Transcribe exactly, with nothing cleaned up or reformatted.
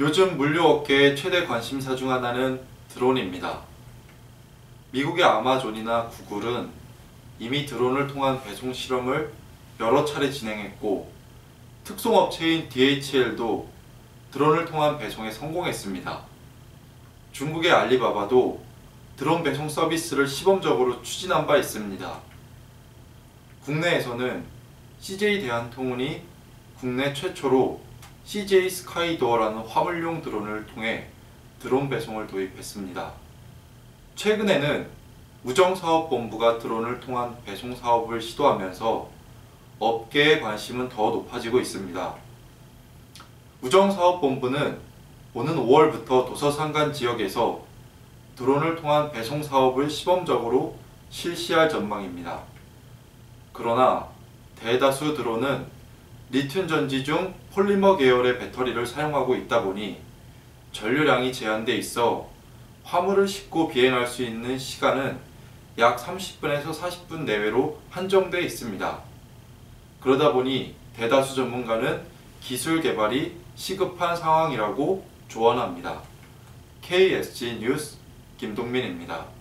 요즘 물류업계의 최대 관심사 중 하나는 드론입니다. 미국의 아마존이나 구글은 이미 드론을 통한 배송 실험을 여러 차례 진행했고, 특송업체인 디 에이치 엘도 드론을 통한 배송에 성공했습니다. 중국의 알리바바도 드론 배송 서비스를 시범적으로 추진한 바 있습니다. 국내에서는 씨제이 대한통운이 국내 최초로 씨제이 스카이도어라는 화물용 드론을 통해 드론 배송을 도입했습니다. 최근에는 우정사업본부가 드론을 통한 배송 사업을 시도하면서 업계의 관심은 더 높아지고 있습니다. 우정사업본부는 오는 오월부터 도서 산간 지역에서 드론을 통한 배송 사업을 시범적으로 실시할 전망입니다. 그러나 대다수 드론은 리튬 전지 중 폴리머 계열의 배터리를 사용하고 있다 보니 전류량이 제한돼 있어 화물을 싣고 비행할 수 있는 시간은 약 삼십 분에서 사십 분 내외로 한정돼 있습니다. 그러다 보니 대다수 전문가는 기술 개발이 시급한 상황이라고 조언합니다. 케이에스지 뉴스 김동민입니다.